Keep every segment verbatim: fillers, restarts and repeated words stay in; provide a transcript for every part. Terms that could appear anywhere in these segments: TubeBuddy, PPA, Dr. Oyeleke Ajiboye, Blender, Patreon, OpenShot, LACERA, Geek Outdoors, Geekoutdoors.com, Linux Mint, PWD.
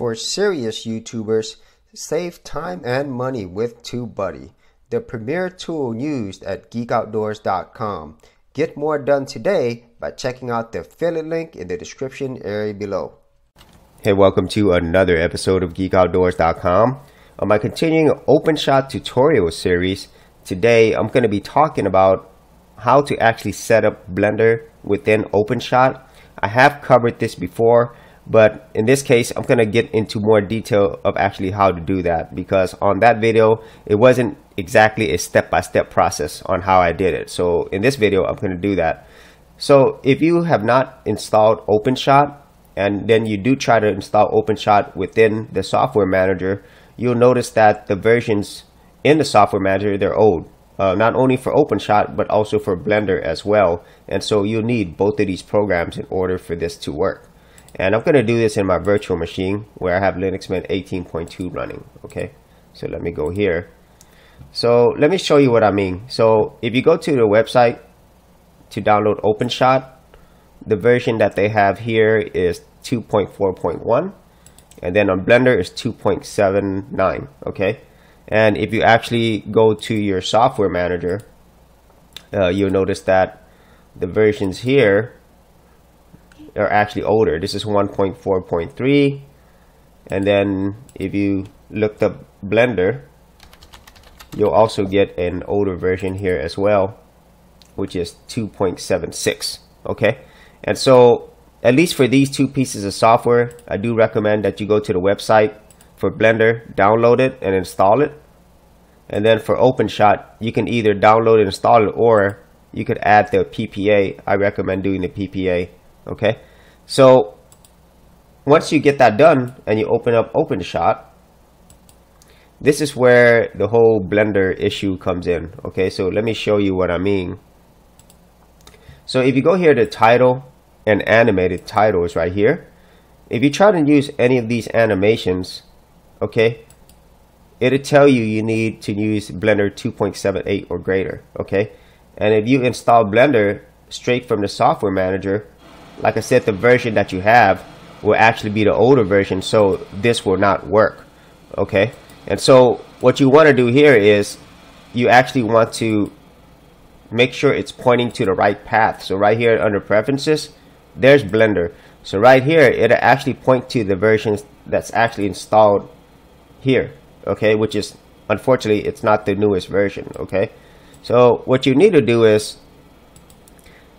For serious YouTubers, save time and money with TubeBuddy, the premier tool used at geek outdoors dot com. Get more done today by checking out the affiliate link in the description area below. Hey, welcome to another episode of geek outdoors dot com. On my continuing OpenShot tutorial series, today I'm going to be talking about how to actually set up Blender within OpenShot. I have covered this before, but in this case, I'm going to get into more detail of actually how to do that, because on that video, it wasn't exactly a step-by-step process on how I did it. So in this video, I'm going to do that. So if you have not installed OpenShot, and then you do try to install OpenShot within the software manager, you'll notice that the versions in the software manager, they're old. Uh, not only for OpenShot, but also for Blender as well. And so you'll need both of these programs in order for this to work. And I'm going to do this in my virtual machine where I have Linux Mint eighteen point two running. Okay, so let me go here. So let me show you what I mean. So if you go to the website to download OpenShot, the version that they have here is two point four point one. And then on Blender is two point seven nine. Okay, and if you actually go to your software manager, uh, you'll notice that the versions here are actually older. This is one point four point three, and then if you looked up Blender, you'll also get an older version here as well, which is two point seven six. okay, and so at least for these two pieces of software, I do recommend that you go to the website for Blender, download it and install it, and then for OpenShot you can either download and install it, or you could add the P P A. I recommend doing the P P A. Okay, so once you get that done and you open up OpenShot, this is where the whole Blender issue comes in. Okay, so let me show you what I mean. So if you go here to title and animated titles right here, if you try to use any of these animations, okay, it'll tell you you need to use Blender two point seven eight or greater. Okay, and if you install Blender straight from the software manager, like I said, the version that you have will actually be the older version, so this will not work. Okay, and so what you want to do here is you actually want to make sure it's pointing to the right path. So right here under preferences, there's Blender. So right here, it'll actually point to the versions that's actually installed here, okay, which is, unfortunately, it's not the newest version. Okay, so what you need to do is,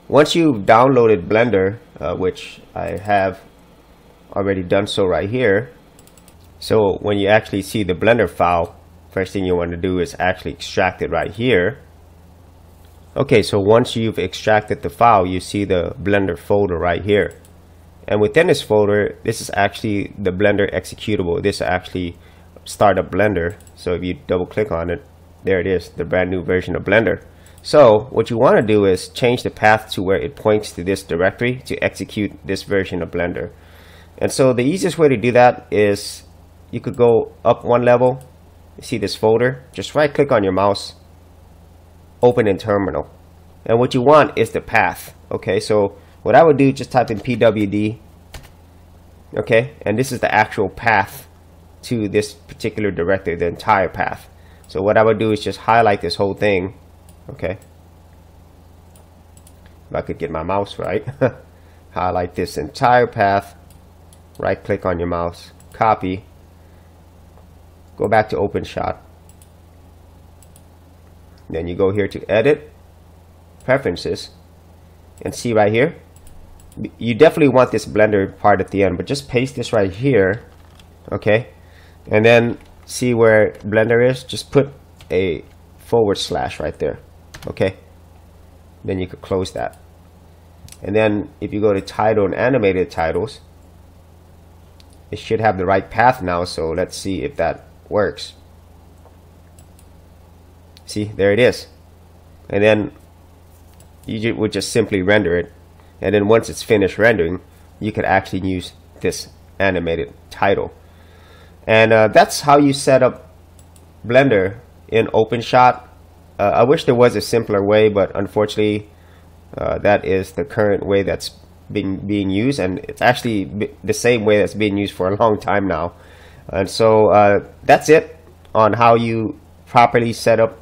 once you've downloaded Blender, uh, which I have already done so right here, so when you actually see the Blender file, first thing you want to do is actually extract it right here. Okay, so once you've extracted the file, you see the Blender folder right here. And within this folder, this is actually the Blender executable. This actually start up Blender. So if you double click on it, there it is, the brand new version of Blender. So what you want to do is change the path to where it points to this directory to execute this version of Blender. And so the easiest way to do that is you could go up one level, you see this folder, just right click on your mouse, open in terminal. And what you want is the path. Okay, so what I would do, just type in P W D. Okay, and this is the actual path to this particular directory, the entire path. So what I would do is just highlight this whole thing. Okay, if I could get my mouse right, highlight this entire path, right click on your mouse, copy, go back to OpenShot, then you go here to edit, preferences, and see right here, you definitely want this Blender part at the end, but just paste this right here. Okay, and then see where Blender is, just put a forward slash right there. Okay, then you could close that. And then if you go to title and animated titles, it should have the right path now, so let's see if that works. See, there it is. And then you would just simply render it, and then once it's finished rendering, you could actually use this animated title. And uh, that's how you set up Blender in OpenShot. Uh, I wish there was a simpler way, but unfortunately, uh, that is the current way that's been being used, and it's actually the same way that's been used for a long time now. And so uh, that's it on how you properly set up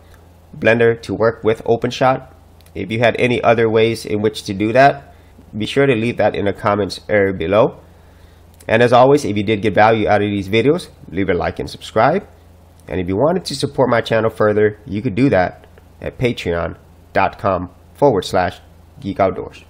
Blender to work with OpenShot. If you had any other ways in which to do that, be sure to leave that in the comments area below. And as always, if you did get value out of these videos, leave a like and subscribe. And if you wanted to support my channel further, you could do that at patreon.com forward slash geekoutdoors.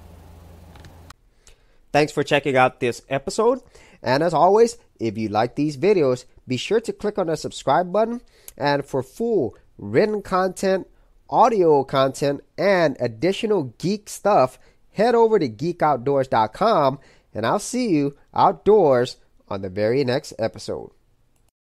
Thanks for checking out this episode. And as always, if you like these videos, be sure to click on the subscribe button. And for full written content, audio content, and additional geek stuff, head over to geek outdoors dot com, and I'll see you outdoors on the very next episode.